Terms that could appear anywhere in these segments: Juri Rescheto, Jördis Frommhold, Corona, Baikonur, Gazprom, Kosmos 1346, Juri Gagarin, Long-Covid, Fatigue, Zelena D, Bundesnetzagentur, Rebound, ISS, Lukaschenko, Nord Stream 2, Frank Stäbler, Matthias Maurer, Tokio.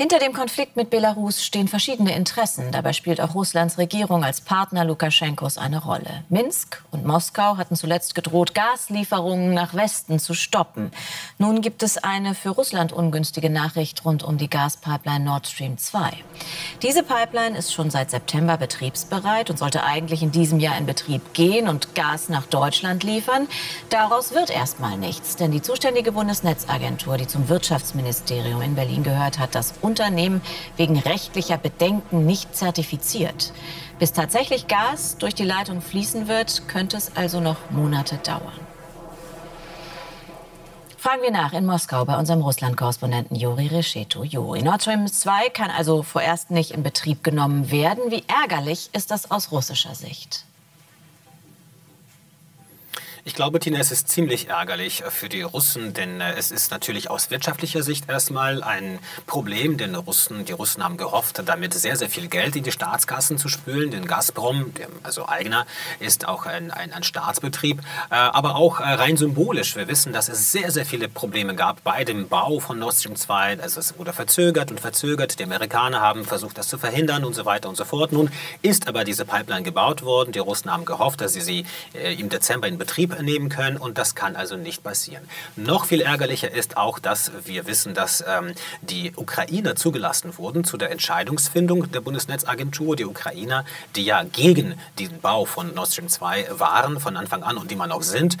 Hinter dem Konflikt mit Belarus stehen verschiedene Interessen. Dabei spielt auch Russlands Regierung als Partner Lukaschenkos eine Rolle. Minsk und Moskau hatten zuletzt gedroht, Gaslieferungen nach Westen zu stoppen. Nun gibt es eine für Russland ungünstige Nachricht rund um die Gaspipeline Nord Stream 2. Diese Pipeline ist schon seit September betriebsbereit und sollte eigentlich in diesem Jahr in Betrieb gehen und Gas nach Deutschland liefern. Daraus wird erstmal nichts, denn die zuständige Bundesnetzagentur, die zum Wirtschaftsministerium in Berlin gehört, hat das Unternehmen wegen rechtlicher Bedenken nicht zertifiziert. Bis tatsächlich Gas durch die Leitung fließen wird, könnte es also noch Monate dauern. Fragen wir nach in Moskau bei unserem Russland-Korrespondenten Juri Rescheto. Juri, Nord Stream 2 kann also vorerst nicht in Betrieb genommen werden. Wie ärgerlich ist das aus russischer Sicht? Ich glaube, Tina, es ist ziemlich ärgerlich für die Russen, denn es ist natürlich aus wirtschaftlicher Sicht erstmal ein Problem, denn die Russen haben gehofft, damit sehr, sehr viel Geld in die Staatskassen zu spülen, denn Gazprom, also eigener, ist auch ein Staatsbetrieb, aber auch rein symbolisch. Wir wissen, dass es sehr, sehr viele Probleme gab bei dem Bau von Nord Stream 2, also es wurde verzögert und verzögert, die Amerikaner haben versucht, das zu verhindern und so weiter und so fort. Nun ist aber diese Pipeline gebaut worden, die Russen haben gehofft, dass sie im Dezember in Betrieb nehmen können, und das kann also nicht passieren. Noch viel ärgerlicher ist auch, dass wir wissen, dass die Ukrainer zugelassen wurden zu der Entscheidungsfindung der Bundesnetzagentur. Die Ukrainer, die ja gegen diesen Bau von Nord Stream 2 waren von Anfang an und immer noch sind,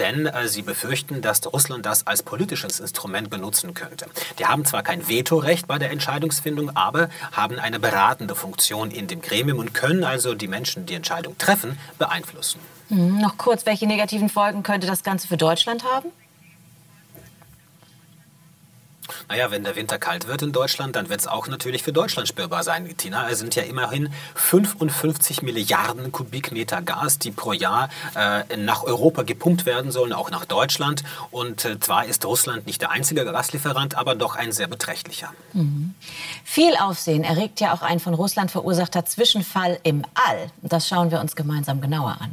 denn sie befürchten, dass Russland das als politisches Instrument benutzen könnte. Die haben zwar kein Vetorecht bei der Entscheidungsfindung, aber haben eine beratende Funktion in dem Gremium und können also die Menschen, die Entscheidung treffen, beeinflussen. Noch kurz, welche negativen Folgen könnte das Ganze für Deutschland haben? Naja, wenn der Winter kalt wird in Deutschland, dann wird es auch natürlich für Deutschland spürbar sein, Tina. Es sind ja immerhin 55 Milliarden Kubikmeter Gas, die pro Jahr nach Europa gepumpt werden sollen, auch nach Deutschland. Und zwar ist Russland nicht der einzige Gaslieferant, aber doch ein sehr beträchtlicher. Mhm. Viel Aufsehen erregt ja auch ein von Russland verursachter Zwischenfall im All. Das schauen wir uns gemeinsam genauer an.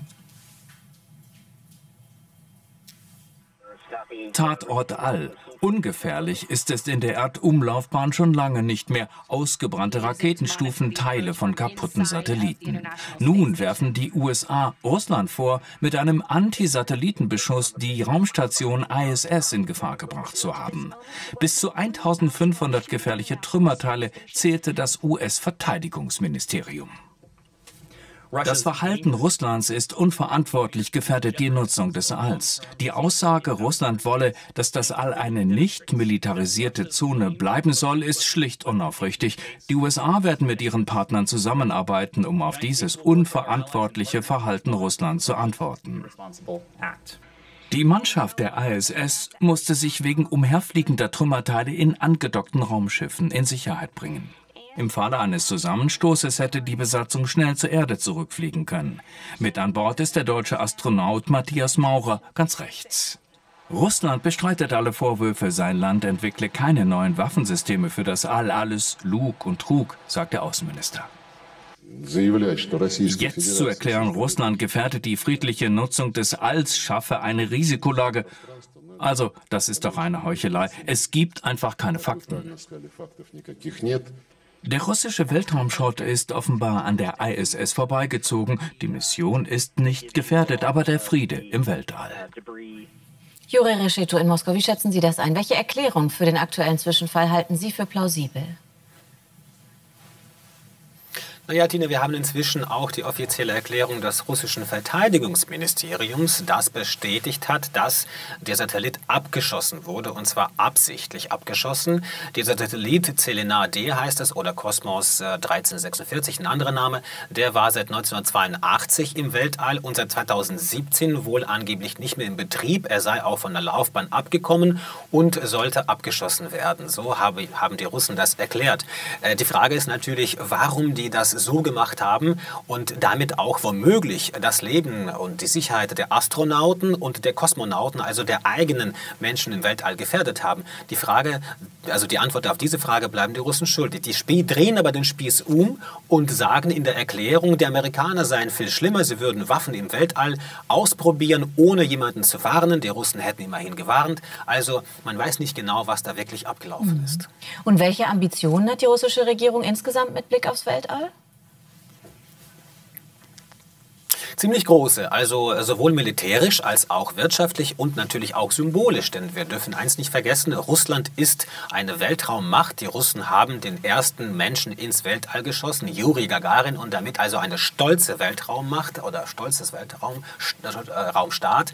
Tatort All. Ungefährlich ist es in der Erdumlaufbahn schon lange nicht mehr. Ausgebrannte Raketenstufen, Teile von kaputten Satelliten. Nun werfen die USA Russland vor, mit einem Anti-Satelliten-Beschuss die Raumstation ISS in Gefahr gebracht zu haben. Bis zu 1500 gefährliche Trümmerteile zählte das US-Verteidigungsministerium. Das Verhalten Russlands ist unverantwortlich, gefährdet die Nutzung des Alls. Die Aussage, Russland wolle, dass das All eine nicht militarisierte Zone bleiben soll, ist schlicht unaufrichtig. Die USA werden mit ihren Partnern zusammenarbeiten, um auf dieses unverantwortliche Verhalten Russlands zu antworten. Die Mannschaft der ISS musste sich wegen umherfliegender Trümmerteile in angedockten Raumschiffen in Sicherheit bringen. Im Falle eines Zusammenstoßes hätte die Besatzung schnell zur Erde zurückfliegen können. Mit an Bord ist der deutsche Astronaut Matthias Maurer, ganz rechts. Russland bestreitet alle Vorwürfe, sein Land entwickle keine neuen Waffensysteme für das All. Alles Lug und Trug, sagt der Außenminister. Jetzt zu erklären, Russland gefährdet die friedliche Nutzung des Alls, schaffe eine Risikolage. Also, das ist doch eine Heuchelei. Es gibt einfach keine Fakten. Der russische Weltraumschrott ist offenbar an der ISS vorbeigezogen. Die Mission ist nicht gefährdet, aber der Friede im Weltall. Juri Rescheto in Moskau, wie schätzen Sie das ein? Welche Erklärung für den aktuellen Zwischenfall halten Sie für plausibel? Naja, Tina, wir haben inzwischen auch die offizielle Erklärung des russischen Verteidigungsministeriums, das bestätigt hat, dass der Satellit abgeschossen wurde, und zwar absichtlich abgeschossen. Dieser Satellit, Zelena D heißt es, oder Kosmos 1346, ein anderer Name, der war seit 1982 im Weltall und seit 2017 wohl angeblich nicht mehr in Betrieb. Er sei auch von der Laufbahn abgekommen und sollte abgeschossen werden. So haben die Russen das erklärt. Die Frage ist natürlich, warum die das so gemacht haben und damit auch womöglich das Leben und die Sicherheit der Astronauten und der Kosmonauten, also der eigenen Menschen im Weltall, gefährdet haben. Die Frage, also die Antwort auf diese Frage, bleiben die Russen schuldig. Die drehen aber den Spieß um und sagen in der Erklärung, die Amerikaner seien viel schlimmer, sie würden Waffen im Weltall ausprobieren, ohne jemanden zu warnen. Die Russen hätten immerhin gewarnt. Also man weiß nicht genau, was da wirklich abgelaufen ist. Und welche Ambitionen hat die russische Regierung insgesamt mit Blick aufs Weltall? Ziemlich große, also sowohl militärisch als auch wirtschaftlich und natürlich auch symbolisch. Denn wir dürfen eins nicht vergessen, Russland ist eine Weltraummacht. Die Russen haben den ersten Menschen ins Weltall geschossen, Juri Gagarin, und damit also eine stolze Weltraummacht oder stolzes Weltraumstaat.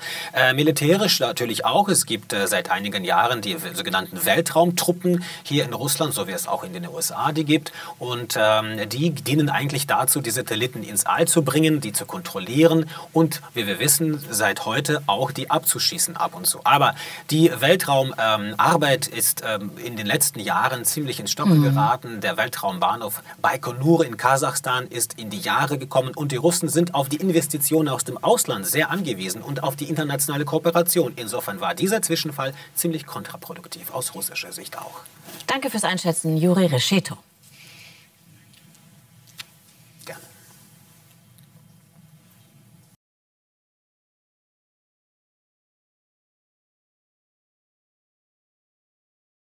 Militärisch natürlich auch. Es gibt seit einigen Jahren die sogenannten Weltraumtruppen hier in Russland, so wie es auch in den USA die gibt. Und die dienen eigentlich dazu, die Satelliten ins All zu bringen, die zu kontrollieren. Und wie wir wissen, seit heute auch die abzuschießen ab und zu. Aber die Weltraumarbeit ist in den letzten Jahren ziemlich ins Stocken geraten. Der Weltraumbahnhof Baikonur in Kasachstan ist in die Jahre gekommen und die Russen sind auf die Investitionen aus dem Ausland sehr angewiesen und auf die internationale Kooperation. Insofern war dieser Zwischenfall ziemlich kontraproduktiv, aus russischer Sicht auch. Danke fürs Einschätzen, Juri Rescheto. Gerne.